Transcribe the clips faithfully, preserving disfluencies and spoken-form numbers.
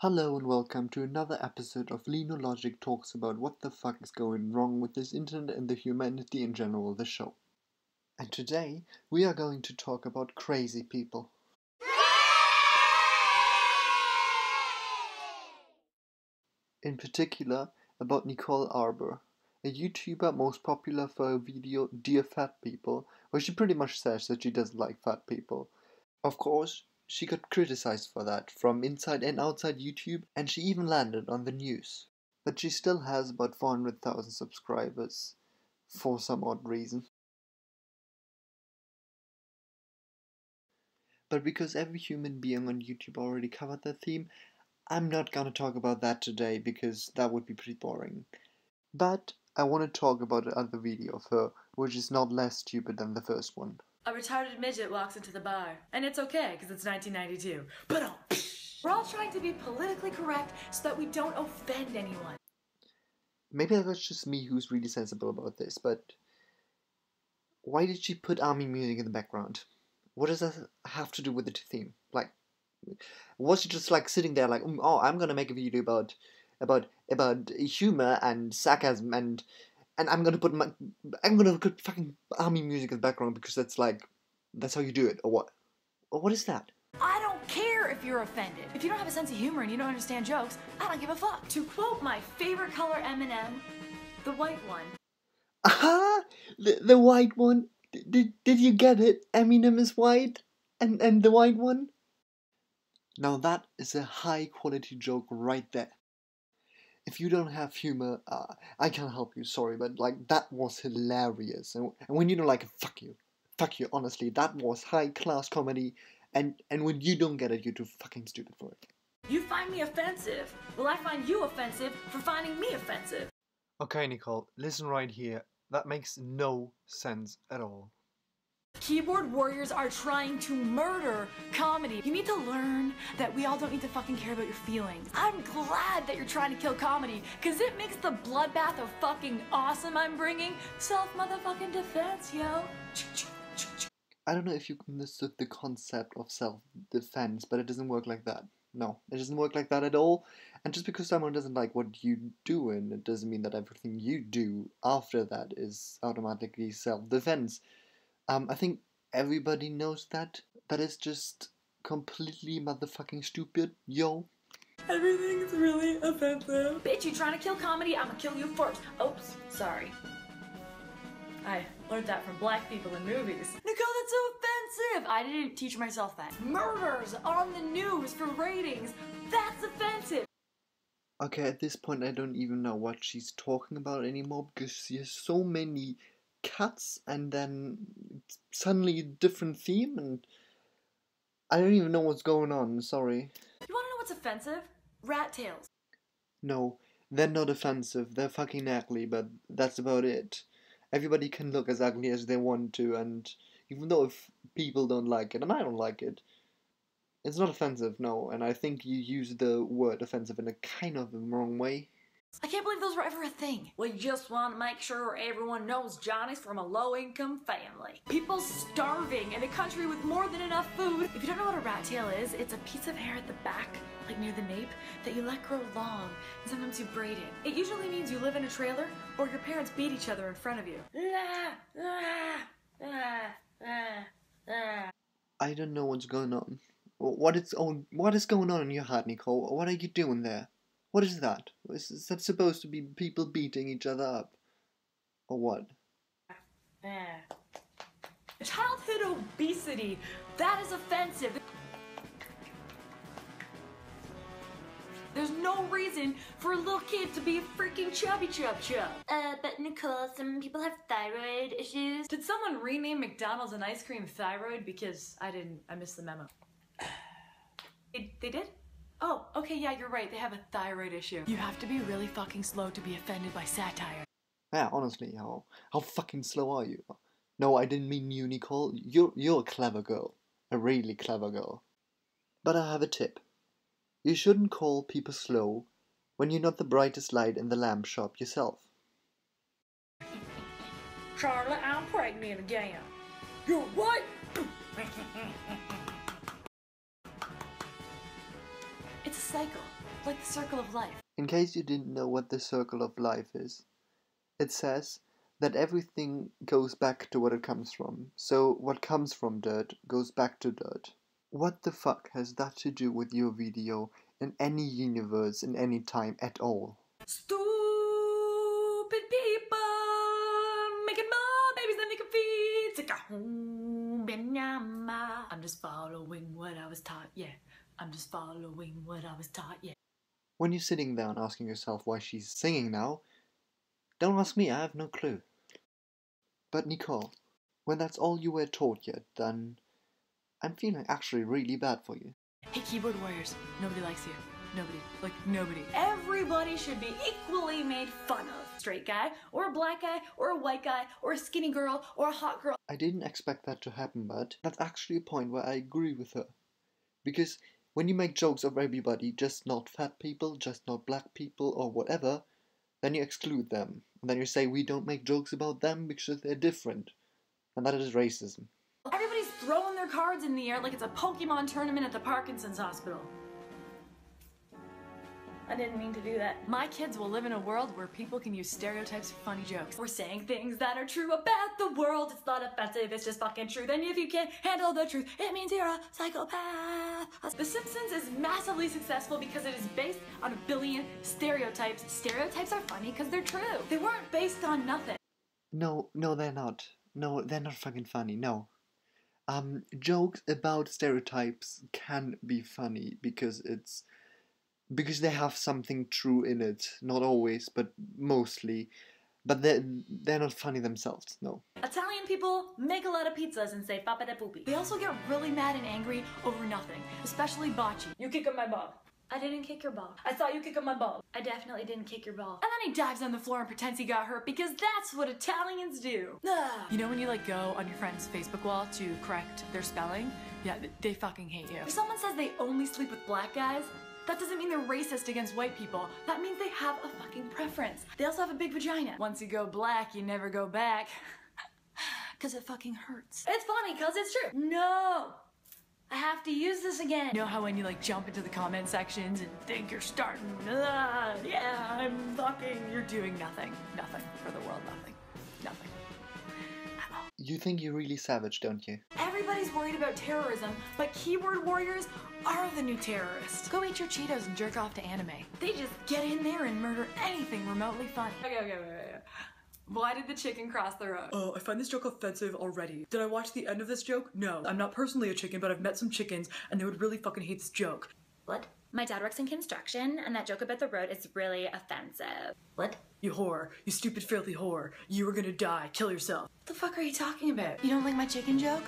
Hello and welcome to another episode of Lino Logic talks about what the fuck is going wrong with this internet and the humanity in general, the show. And today we are going to talk about crazy people. In particular about Nicole Arbour, a YouTuber most popular for her video Dear Fat People, where she pretty much says that she doesn't like fat people. Of course, she got criticized for that from inside and outside YouTube, and she even landed on the news. But she still has about four hundred thousand subscribers, for some odd reason. But because every human being on YouTube already covered that theme, I'm not gonna talk about that today because that would be pretty boring. But I want to talk about another video of her, which is not less stupid than the first one. A retarded midget walks into the bar, and it's okay, because it's nineteen ninety-two. But we're all trying to be politically correct so that we don't offend anyone. Maybe that's just me who's really sensible about this, but why did she put army music in the background? What does that have to do with the theme? Like, was she just like sitting there like, oh, I'm gonna make a video about about about humor and sarcasm and And I'm gonna put my, I'm gonna put fucking army music in the background because that's like, that's how you do it, or what? Or what is that? I don't care if you're offended. If you don't have a sense of humor and you don't understand jokes, I don't give a fuck. To quote my favorite color Eminem, the white one. Aha! The, the white one? D did, did you get it? Eminem is white? And, and the white one? Now that is a high quality joke right there. If you don't have humor, uh, I can't help you, sorry, but like that was hilarious. And, and when you don't like it, fuck you. Fuck you, honestly, that was high class comedy, and, and when you don't get it, you're too fucking stupid for it. You find me offensive. Well, I find you offensive for finding me offensive. Okay, Nicole, listen right here. That makes no sense at all. Keyboard warriors are trying to murder comedy. You need to learn that we all don't need to fucking care about your feelings. I'm glad that you're trying to kill comedy, because it makes the bloodbath of fucking awesome I'm bringing self-motherfucking defense, yo. I don't know if you understood the concept of self-defense, but it doesn't work like that. No, it doesn't work like that at all. And just because someone doesn't like what you do, and it doesn't mean that everything you do after that is automatically self-defense. Um, I think everybody knows that. That is just completely motherfucking stupid, yo. Everything's really offensive. Bitch, you trying to kill comedy? I'ma kill you first. Oops, sorry. I learned that from black people in movies. Nicole, that's so offensive! I didn't teach myself that. Murders on the news for ratings. That's offensive. Okay, at this point I don't even know what she's talking about anymore because she has so many cuts and then suddenly a different theme, and I don't even know what's going on, sorry. You wanna know what's offensive? Rat tails. No, they're not offensive, they're fucking ugly, but that's about it. Everybody can look as ugly as they want to, and even though if people don't like it, and I don't like it, it's not offensive, no, and I think you use the word offensive in a kind of wrong way. I can't believe those were ever a thing. We just want to make sure everyone knows Johnny's from a low-income family. People starving in a country with more than enough food. If you don't know what a rat tail is, it's a piece of hair at the back, like near the nape, that you let grow long, and sometimes you braid it. It usually means you live in a trailer, or your parents beat each other in front of you. I don't know what's going on. What is, on, what is going on in your heart, Nicole? What are you doing there? What is that? Is that supposed to be people beating each other up? Or what? Childhood obesity! That is offensive! There's no reason for a little kid to be a freaking chubby chub chub. Uh, but Nicole, some people have thyroid issues. Did someone rename McDonald's an ice cream thyroid? Because I didn't, I missed the memo. They, they did? Oh, okay, yeah, you're right. They have a thyroid issue. You have to be really fucking slow to be offended by satire. Yeah, honestly, how how fucking slow are you? No, I didn't mean you, Nicole. You're, you're a clever girl. A really clever girl. But I have a tip. You shouldn't call people slow when you're not the brightest light in the lamp shop yourself. Charlotte, I'm pregnant again. You're what? It's a cycle. Like the circle of life. In case you didn't know what the circle of life is, it says that everything goes back to what it comes from. So what comes from dirt goes back to dirt. What the fuck has that to do with your video in any universe, in any time at all? Stupid people making more babies than they can feed. Take a home, binyama. I'm just following what I was taught, yeah. I'm just following what I was taught, yeah. When you're sitting there and asking yourself why she's singing now, don't ask me, I have no clue. But Nicole, when that's all you were taught yet, then I'm feeling actually really bad for you. Hey keyboard warriors, nobody likes you. Nobody. Like, nobody. Everybody should be equally made fun of. Straight guy, or a black guy, or a white guy, or a skinny girl, or a hot girl. I didn't expect that to happen, but that's actually a point where I agree with her. Because when you make jokes of everybody, just not fat people, just not black people, or whatever, then you exclude them. And then you say, we don't make jokes about them because they're different. And that is racism. Everybody's throwing their cards in the air like it's a Pokemon tournament at the Parkinson's hospital. I didn't mean to do that. My kids will live in a world where people can use stereotypes for funny jokes. We're saying things that are true about the world. It's not offensive, it's just fucking truth. And if you can't handle the truth, it means you're a psychopath. The Simpsons is massively successful because it is based on a billion stereotypes. Stereotypes are funny because they're true. They weren't based on nothing. No, no they're not. No, they're not fucking funny, no. Um, jokes about stereotypes can be funny because it's... because they have something true in it, not always, but mostly. But they're, they're not funny themselves, no. Italian people make a lot of pizzas and say papa de poopy. They also get really mad and angry over nothing, especially Bocce. You kick up my ball. I didn't kick your ball. I saw you kick up my ball. I definitely didn't kick your ball. And then he dives on the floor and pretends he got hurt because that's what Italians do. Ah. You know when you like go on your friend's Facebook wall to correct their spelling? Yeah, they fucking hate you. If someone says they only sleep with black guys, that doesn't mean they're racist against white people. That means they have a fucking preference. They also have a big vagina. Once you go black, you never go back. Cause it fucking hurts. It's funny, cause it's true. No! I have to use this again. You know how when you like jump into the comment sections and think you're starting, ah, yeah, I'm fucking, you're doing nothing. Nothing for the world, nothing. Nothing. You think you're really savage, don't you? Everybody's worried about terrorism, but keyboard warriors are the new terrorists. Go eat your Cheetos and jerk off to anime. They just get in there and murder anything remotely funny. Okay, okay, wait, wait, wait. Why did the chicken cross the road? Oh, I find this joke offensive already. Did I watch the end of this joke? No. I'm not personally a chicken, but I've met some chickens, and they would really fucking hate this joke. What? My dad works in construction, and that joke about the road is really offensive. What? You whore. You stupid, filthy whore. You are gonna die. Kill yourself. What the fuck are you talking about? You don't like my chicken joke?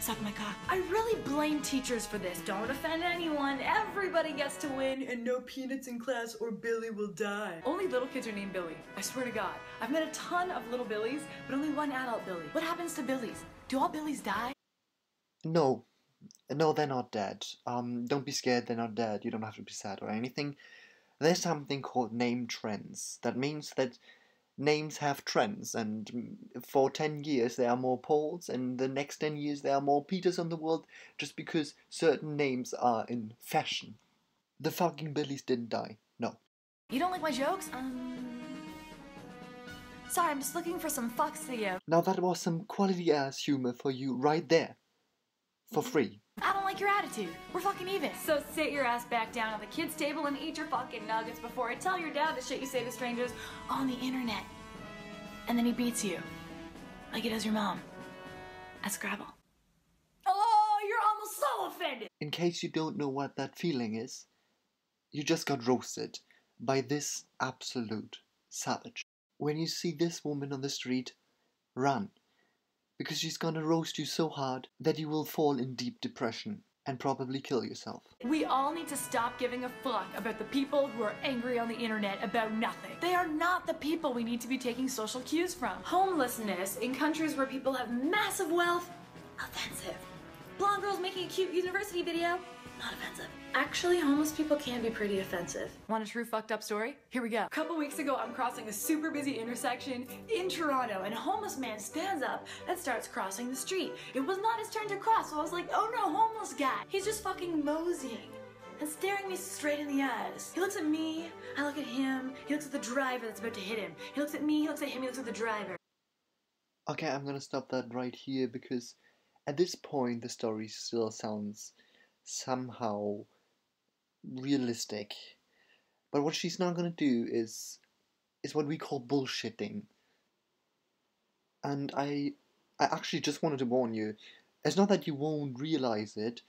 Suck my cock. I really blame teachers for this. Don't offend anyone. Everybody gets to win. And no peanuts in class or Billy will die. Only little kids are named Billy. I swear to God. I've met a ton of little Billys, but only one adult Billy. What happens to Billys? Do all Billys die? No. No, they're not dead. Um, don't be scared, they're not dead. You don't have to be sad or anything. There's something called name trends. That means that names have trends, and for ten years there are more Pauls, and the next ten years there are more Peters in the world, just because certain names are in fashion. The fucking Billies didn't die. No. You don't like my jokes? Um... Sorry, I'm just looking for some fucks to you. Now that was some quality-ass humor for you right there. For free. I don't like your attitude. We're fucking even. So sit your ass back down on the kids' table and eat your fucking nuggets before I tell your dad the shit you say to strangers on the internet. And then he beats you. Like he does your mom. At Scrabble. Oh, you're almost so offended! In case you don't know what that feeling is, you just got roasted by this absolute savage. When you see this woman on the street, run. Because she's gonna roast you so hard that you will fall in deep depression and probably kill yourself. We all need to stop giving a fuck about the people who are angry on the internet about nothing. They are not the people we need to be taking social cues from. Homelessness in countries where people have massive wealth, offensive. Blonde girls making a cute university video, not offensive. Actually, homeless people can be pretty offensive. Want a true fucked up story? Here we go. A couple weeks ago, I'm crossing a super busy intersection in Toronto, and a homeless man stands up and starts crossing the street. It was not his turn to cross, so I was like, oh no, homeless guy. He's just fucking moseying. and staring me straight in the eyes. He looks at me, I look at him, he looks at the driver that's about to hit him. He looks at me, he looks at him, he looks at the driver. Okay, I'm gonna stop that right here because at this point the story still sounds somehow realistic. But what she's not gonna do is is what we call bullshitting. And I I actually just wanted to warn you. It's not that you won't realize it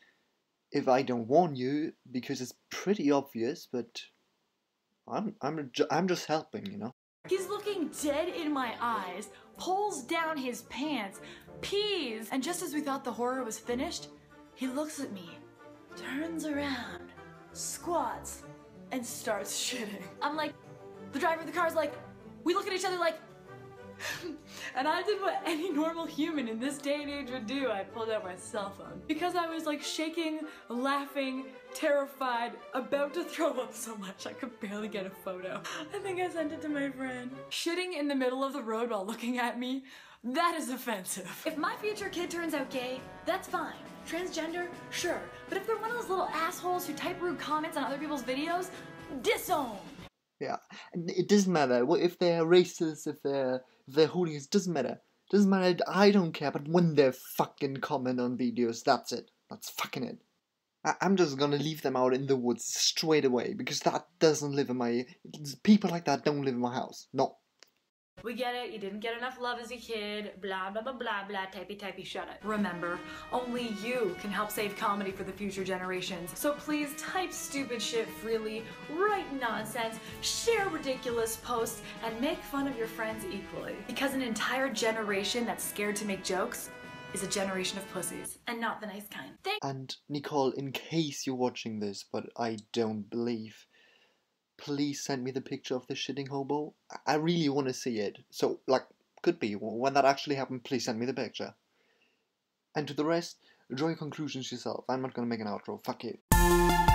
if I don't warn you, because it's pretty obvious, but I'm I'm I'm just helping, you know. He's looking dead in my eyes, pulls down his pants, pees, and just as we thought the horror was finished, he looks at me, turns around, squats, and starts shitting. I'm like, the driver of the car's like, we look at each other like, and I did what any normal human in this day and age would do. I pulled out my cell phone. Because I was like shaking, laughing, terrified, about to throw up so much I could barely get a photo. I think I sent it to my friend. Shitting in the middle of the road while looking at me, that is offensive. If my future kid turns out gay, that's fine. Transgender, sure. But if they're one of those little assholes who type rude comments on other people's videos, disown. Yeah, and it doesn't matter if they're racist, if they're they're hooligans, doesn't matter. Doesn't matter, I don't care, but when they fucking comment on videos, that's it. That's fucking it. I I'm just gonna leave them out in the woods straight away, because that doesn't live in my... People like that don't live in my house. No. We get it, you didn't get enough love as a kid, blah blah blah blah blah, typey typey, shut it. Remember, only you can help save comedy for the future generations. So please type stupid shit freely, write nonsense, share ridiculous posts, and make fun of your friends equally. Because an entire generation that's scared to make jokes is a generation of pussies, and not the nice kind. Thank- And Nicole, in case you're watching this, but I don't believe, please send me the picture of the shitting hobo. I really want to see it. So, like, could be. When that actually happened, please send me the picture. And to the rest, draw your conclusions yourself. I'm not going to make an outro. Fuck you.